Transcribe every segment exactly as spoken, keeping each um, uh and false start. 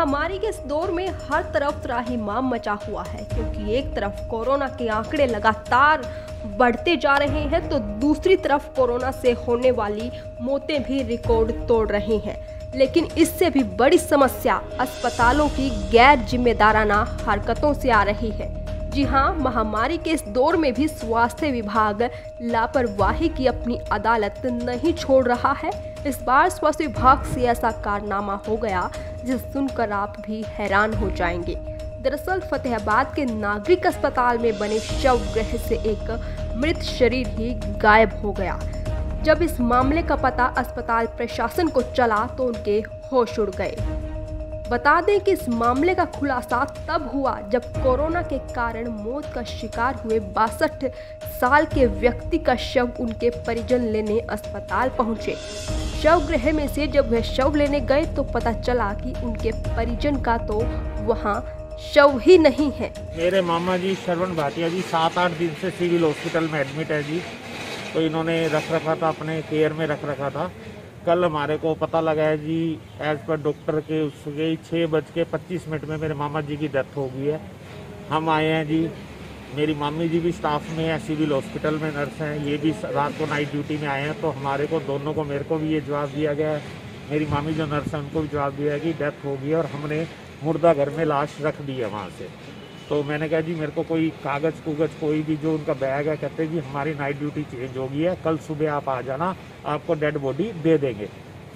महामारी के इस दौर में हर तरफ त्राहिमाम मचा हुआ है, क्योंकि एक तरफ कोरोना के आंकड़े लगातार बढ़ते जा रहे हैं तो दूसरी तरफ कोरोना से होने वाली मौतें भी रिकॉर्ड तोड़ रही हैं। लेकिन इससे भी बड़ी समस्या अस्पतालों की गैर जिम्मेदाराना हरकतों से आ रही है। जी हाँ, महामारी के इस दौर में भी स्वास्थ्य विभाग लापरवाही की अपनी अदालत नहीं छोड़ रहा है। इस बार स्वास्थ्य विभाग से ऐसा कारनामा हो गया जिसे सुनकर आप भी हैरान हो जाएंगे। दरअसल फतेहाबाद के नागरिक अस्पताल में बने शव गृह से एक मृत शरीर ही गायब हो गया। जब इस मामले का पता अस्पताल प्रशासन को चला तो उनके होश उड़ गए। बता दें कि इस मामले का खुलासा तब हुआ जब कोरोना के कारण मौत का शिकार हुए बासठ साल के व्यक्ति का शव उनके परिजन लेने अस्पताल पहुंचे। शव गृह में से जब वह शव लेने गए तो पता चला कि उनके परिजन का तो वहां शव ही नहीं है। मेरे मामा जी श्रवण भाटिया जी सात आठ दिन से सिविल हॉस्पिटल में एडमिट है जी, तो इन्होंने रख रखा था, अपने केयर में रख रखा था। कल हमारे को पता लगा है जी, एज पर डॉक्टर के उसके छः बज के पच्चीस मिनट में मेरे मामा जी की डेथ हो गई है। हम आए हैं जी, मेरी मामी जी भी स्टाफ में है, सिविल हॉस्पिटल में नर्स हैं, ये भी रात को नाइट ड्यूटी में आए हैं। तो हमारे को दोनों को, मेरे को भी ये जवाब दिया गया है, मेरी मामी जो नर्स है उनको भी जवाब दिया है कि डेथ हो गई और हमने मुर्दा घर में लाश रख दी है वहाँ से। तो मैंने कहा जी मेरे को कोई कागज़ कुगज कोई भी जो उनका बैग है, कहते जी हमारी नाइट ड्यूटी चेंज हो गई है, कल सुबह आप आ जाना, आपको डेड बॉडी दे देंगे।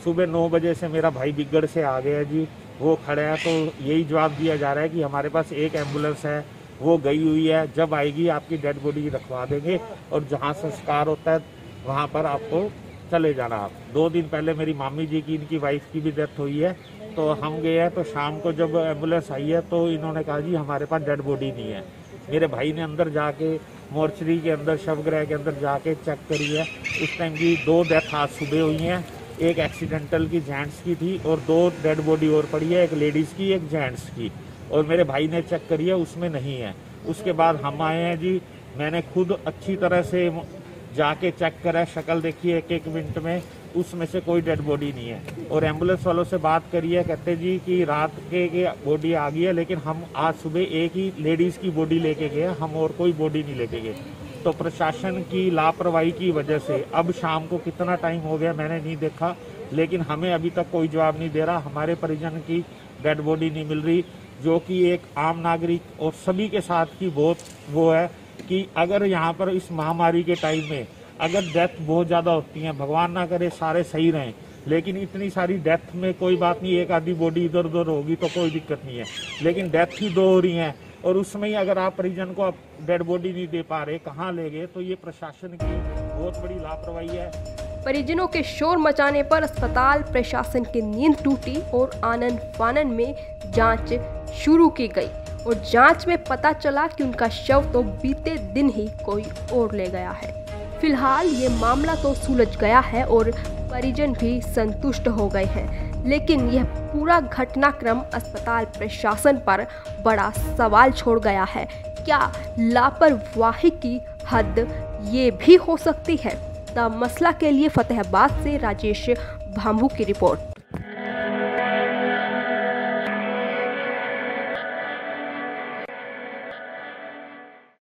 सुबह नौ बजे से मेरा भाई बिगड़ से आ गया जी, वो खड़ा है। तो यही जवाब दिया जा रहा है कि हमारे पास एक एम्बुलेंस है, वो गई हुई है, जब आएगी आपकी डेड बॉडी रखवा देंगे और जहाँ संस्कार होता है वहाँ पर आपको चले जाना। आप दो दिन पहले मेरी मामी जी की, इनकी वाइफ की भी डेथ हुई है, तो हम गए हैं। तो शाम को जब एम्बुलेंस आई है तो इन्होंने कहा जी हमारे पास डेड बॉडी नहीं है। मेरे भाई ने अंदर जाके मोर्चरी के अंदर, शवगृह के अंदर जाके चेक करी है। उस टाइम की दो डेथ आज सुबह हुई हैं, एक एक्सीडेंटल की जेंट्स की थी और दो डेड बॉडी और पड़ी है, एक लेडीज़ की एक जेंट्स की, और मेरे भाई ने चेक करी है, उसमें नहीं है। उसके बाद हम आए हैं जी, मैंने खुद अच्छी तरह से जाके चेक करा, शक्ल देखी एक एक मिनट में, उसमें से कोई डेड बॉडी नहीं है। और एम्बुलेंस वालों से बात करी है, कहते जी कि रात के, के बॉडी आ गई है, लेकिन हम आज सुबह एक ही लेडीज़ की बॉडी लेके गए, हम और कोई बॉडी नहीं लेके गए। तो प्रशासन की लापरवाही की वजह से अब शाम को कितना टाइम हो गया मैंने नहीं देखा, लेकिन हमें अभी तक कोई जवाब नहीं दे रहा। हमारे परिजन की डेड बॉडी नहीं मिल रही, जो कि एक आम नागरिक और सभी के साथ की बहुत वो है कि अगर यहाँ पर इस महामारी के टाइम में अगर डेथ बहुत ज़्यादा होती हैं, भगवान ना करे सारे सही रहें, लेकिन इतनी सारी डेथ में कोई बात नहीं, एक आधी बॉडी इधर उधर होगी तो कोई दिक्कत नहीं है, लेकिन डेथ ही दो हो रही हैं और उसमें ही अगर आप परिजन को आप डेड बॉडी नहीं दे पा रहे, कहाँ ले गए, तो ये प्रशासन की बहुत बड़ी लापरवाही है। परिजनों के शोर मचाने पर अस्पताल प्रशासन की नींद टूटी और आनन फानन में जाँच शुरू की गई और जाँच में पता चला कि उनका शव तो बीते दिन ही कोई और ले गया है। फिलहाल ये मामला तो सुलझ गया है और परिजन भी संतुष्ट हो गए हैं, लेकिन यह पूरा घटनाक्रम अस्पताल प्रशासन पर बड़ा सवाल छोड़ गया है। क्या लापरवाही की हद ये भी हो सकती है? द मसला के लिए फतेहाबाद से राजेश भाम्बू की रिपोर्ट।